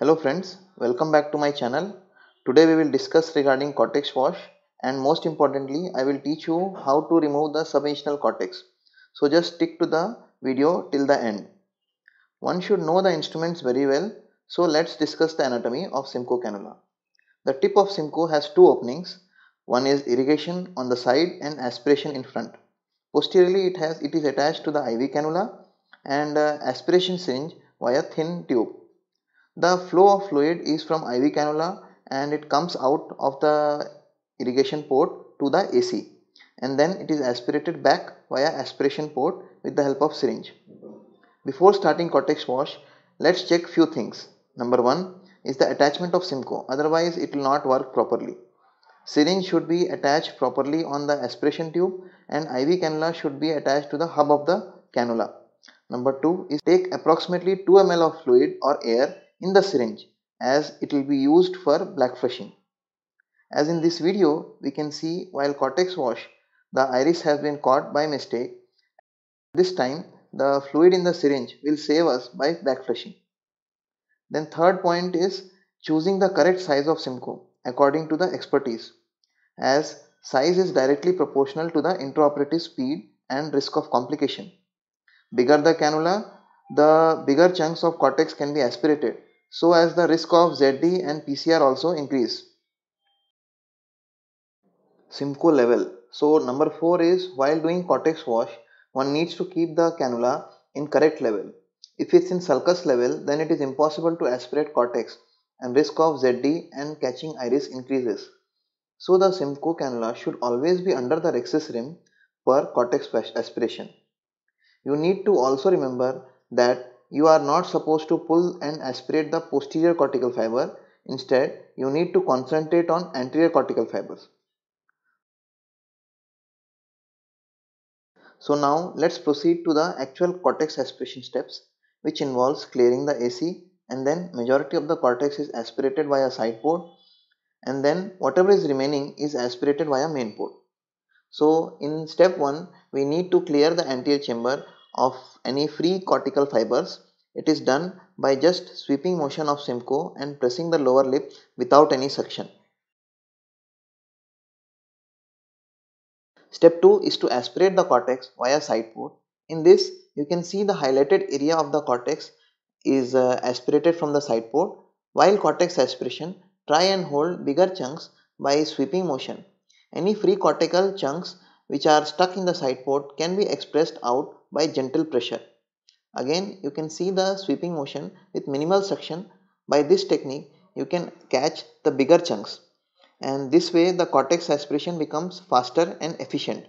Hello friends, welcome back to my channel. Today we will discuss regarding cortex wash and most importantly I will teach you how to remove the sub incisional cortex. So just stick to the video till the end. One should know the instruments very well. So let's discuss the anatomy of Simcoe cannula. The tip of Simcoe has two openings. One is irrigation on the side and aspiration in front. Posteriorly it is attached to the IV cannula and aspiration syringe via thin tube. The flow of fluid is from IV cannula and it comes out of the irrigation port to the AC and then it is aspirated back via aspiration port with the help of syringe. Before starting cortex wash, let's check few things. Number 1 is the attachment of Simcoe, otherwise it will not work properly. Syringe should be attached properly on the aspiration tube and IV cannula should be attached to the hub of the cannula. Number 2 is take approximately 2 ml of fluid or air in the syringe as it will be used for blackflushing. As in this video we can see, while cortex wash the iris has been caught by mistake. This time the fluid in the syringe will save us by blackflushing. Then third point is choosing the correct size of Simcoe according to the expertise, as size is directly proportional to the intraoperative speed and risk of complication. Bigger the cannula, the bigger chunks of cortex can be aspirated, so as the risk of ZD and PCR also increase. Simcoe level. So number 4 is, while doing cortex wash, one needs to keep the cannula in correct level. If it's in sulcus level, then it is impossible to aspirate cortex and risk of ZD and catching iris increases. So the Simcoe cannula should always be under the rexus rim per cortex aspiration. You need to also remember that you are not supposed to pull and aspirate the posterior cortical fiber. Instead, you need to concentrate on anterior cortical fibers. So now let's proceed to the actual cortex aspiration steps, which involves clearing the AC and then majority of the cortex is aspirated via side port and then whatever is remaining is aspirated via main port. So in step 1, we need to clear the anterior chamber of any free cortical fibers. It is done by just sweeping motion of Simcoe and pressing the lower lip without any suction. Step 2 is to aspirate the cortex via side port. In this, you can see the highlighted area of the cortex is aspirated from the side port. While cortex aspiration, try and hold bigger chunks by sweeping motion. Any free cortical chunks which are stuck in the side port can be expressed out by gentle pressure. Again, you can see the sweeping motion with minimal suction. By this technique, you can catch the bigger chunks, and this way the cortex aspiration becomes faster and efficient.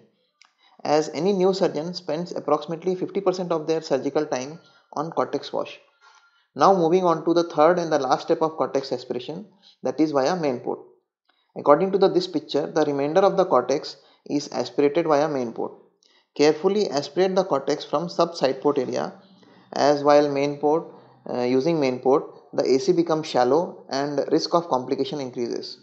As any new surgeon spends approximately 50% of their surgical time on cortex wash. Now moving on to the third and the last step of cortex aspiration, that is via main port. According to this picture, the remainder of the cortex is aspirated via main port. Carefully aspirate the cortex from sub side port area, as while using main port the AC becomes shallow and risk of complication increases.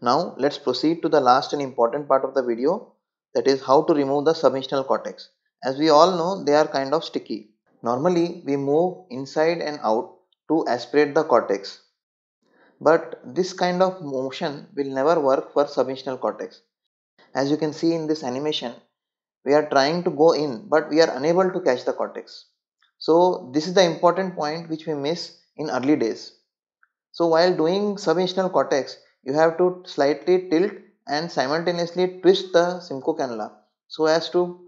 Now let's proceed to the last and important part of the video, that is how to remove the sub incisional cortex. As we all know, they are kind of sticky. Normally we move inside and out to aspirate the cortex, but this kind of motion will never work for sub incisional cortex. As you can see in this animation, we are trying to go in but we are unable to catch the cortex. So this is the important point which we miss in early days. So while doing sub incisional cortex, you have to slightly tilt and simultaneously twist the Simcoe cannula so as to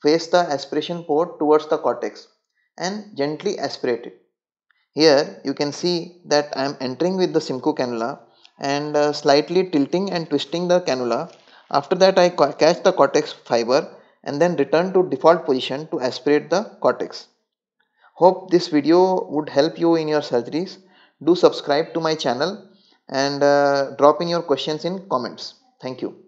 face the aspiration port towards the cortex and gently aspirate it. Here you can see that I am entering with the Simcoe cannula and slightly tilting and twisting the cannula. After that, I catch the cortex fiber and then return to default position to aspirate the cortex. Hope this video would help you in your surgeries. Do subscribe to my channel and drop in your questions in comments. Thank you.